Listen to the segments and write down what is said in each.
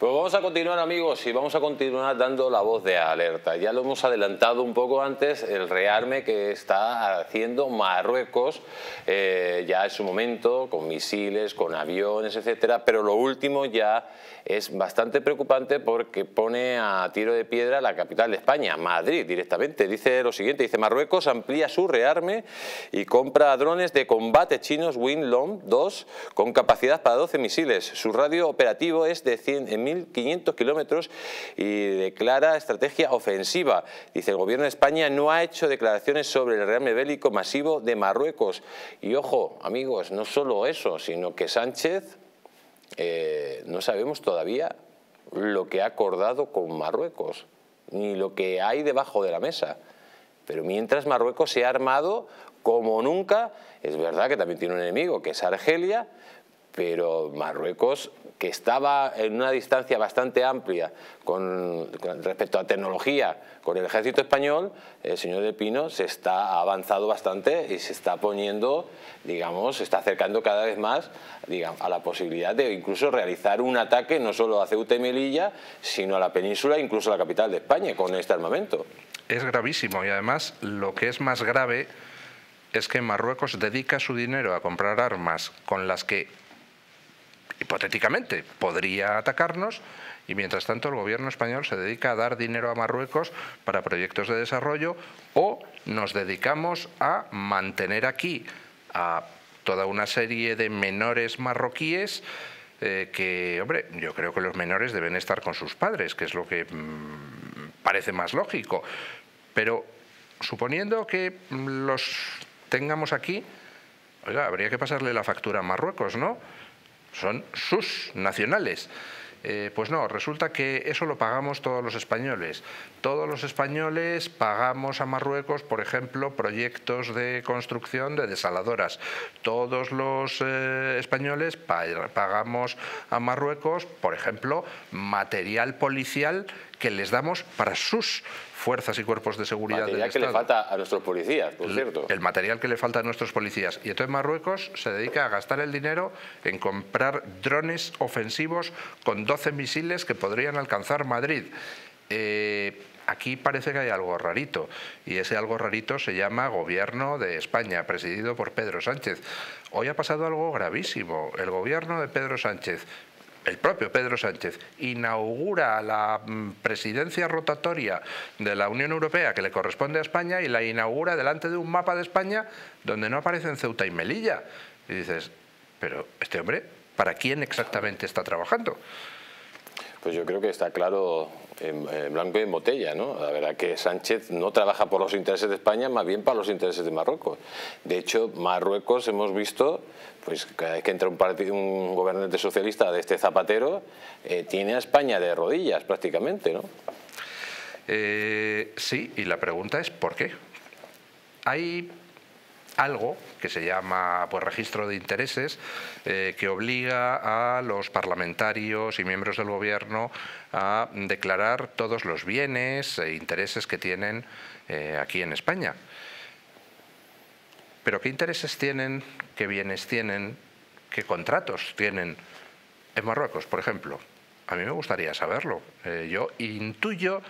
Pues vamos a continuar, amigos, y vamos a continuar dando la voz de alerta. Ya lo hemos adelantado un poco antes, el rearme que está haciendo Marruecos ya en su momento, con misiles, con aviones, etcétera. Pero lo último ya es bastante preocupante porque pone a tiro de piedra la capital de España, Madrid, directamente. Dice lo siguiente, dice: Marruecos amplía su rearme y compra drones de combate chinos Wing Loong II con capacidad para 12 misiles. Su radio operativo es de 1.500 kilómetros y declara estrategia ofensiva. Dice: el gobierno de España no ha hecho declaraciones sobre el rearme bélico masivo de Marruecos. Y ojo, amigos, no solo eso, sino que Sánchez no sabemos todavía lo que ha acordado con Marruecos, ni lo que hay debajo de la mesa. Pero mientras Marruecos se ha armado como nunca. Es verdad que también tiene un enemigo, que es Argelia, pero Marruecos, que estaba en una distancia bastante amplia con respecto a tecnología con el ejército español, el señor del Pino se está avanzando bastante y se está poniendo, digamos, se está acercando cada vez más, digamos, a la posibilidad de incluso realizar un ataque no solo a Ceuta y Melilla, sino a la península e incluso a la capital de España con este armamento. Es gravísimo, y además lo que es más grave es que Marruecos dedica su dinero a comprar armas con las que hipotéticamente podría atacarnos, y mientras tanto el gobierno español se dedica a dar dinero a Marruecos para proyectos de desarrollo, o nos dedicamos a mantener aquí a toda una serie de menores marroquíes que, hombre, yo creo que los menores deben estar con sus padres, que es lo que parece más lógico. Pero suponiendo que los tengamos aquí, oiga, habría que pasarle la factura a Marruecos, ¿no? Son sus nacionales. Pues no, resulta que eso lo pagamos todos los españoles. Todos los españoles pagamos a Marruecos, por ejemplo, proyectos de construcción de desaladoras. Todos los españoles pagamos a Marruecos, por ejemplo, material policial que les damos para sus fuerzas y cuerpos de seguridad del Estado. Material que le falta a nuestros policías, por cierto. El material que le falta a nuestros policías. Y entonces Marruecos se dedica a gastar el dinero en comprar drones ofensivos con 12 misiles que podrían alcanzar Madrid. Aquí parece que hay algo rarito, y ese algo rarito se llama Gobierno de España, presidido por Pedro Sánchez. Hoy ha pasado algo gravísimo. El gobierno de Pedro Sánchez, el propio Pedro Sánchez, inaugura la presidencia rotatoria de la Unión Europea que le corresponde a España, y la inaugura delante de un mapa de España donde no aparecen Ceuta y Melilla. Y dices, pero este hombre, ¿para quién exactamente está trabajando? Pues yo creo que está claro, en blanco y en botella, ¿no? La verdad que Sánchez no trabaja por los intereses de España, más bien para los intereses de Marruecos. De hecho, Marruecos hemos visto, pues cada vez que entra un gobernante socialista de este Zapatero, tiene a España de rodillas prácticamente, ¿no? Sí, y la pregunta es ¿por qué? Hay algo que se llama, pues, registro de intereses, que obliga a los parlamentarios y miembros del gobierno a declarar todos los bienes e intereses que tienen aquí en España. Pero ¿qué intereses tienen? ¿Qué bienes tienen? ¿Qué contratos tienen en Marruecos, por ejemplo? A mí me gustaría saberlo. Yo intuyo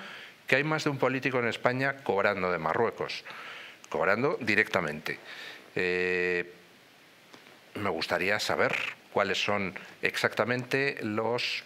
que hay más de un político en España cobrando de Marruecos, cobrando directamente. Me gustaría saber cuáles son exactamente los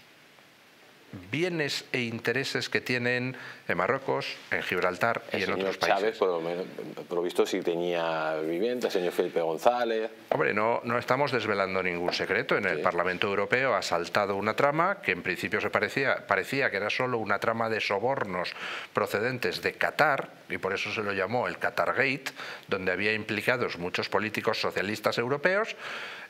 bienes e intereses que tienen en Marruecos, en Gibraltar y en otros países. El señor Chávez, por lo visto, sí tenía vivienda, el señor Felipe González. Hombre, no estamos desvelando ningún secreto. En el Parlamento Europeo ha saltado una trama que en principio se parecía que era solo una trama de sobornos procedentes de Qatar, y por eso se lo llamó el Qatargate, donde había implicados muchos políticos socialistas europeos,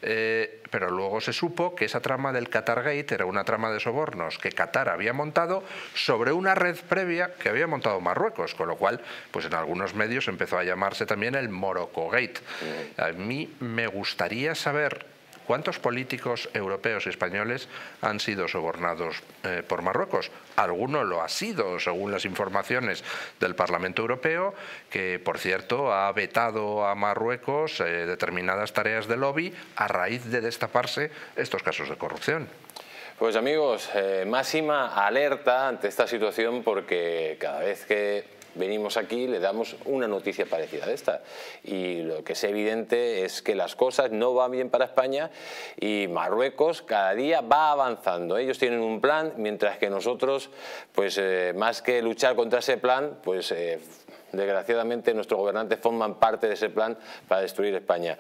pero luego se supo que esa trama del Qatargate era una trama de sobornos que Qatar había montado sobre una red previa que había montado Marruecos, con lo cual, pues en algunos medios empezó a llamarse también el Morocogate. A mí me gustaría saber cuántos políticos europeos y españoles han sido sobornados por Marruecos. Alguno lo ha sido, según las informaciones del Parlamento Europeo, que, por cierto, ha vetado a Marruecos determinadas tareas de lobby a raíz de destaparse estos casos de corrupción. Pues amigos, máxima alerta ante esta situación, porque cada vez que venimos aquí le damos una noticia parecida a esta, y lo que es evidente es que las cosas no van bien para España, y Marruecos cada día va avanzando. Ellos tienen un plan, mientras que nosotros, pues más que luchar contra ese plan, pues desgraciadamente nuestros gobernantes forman parte de ese plan para destruir España.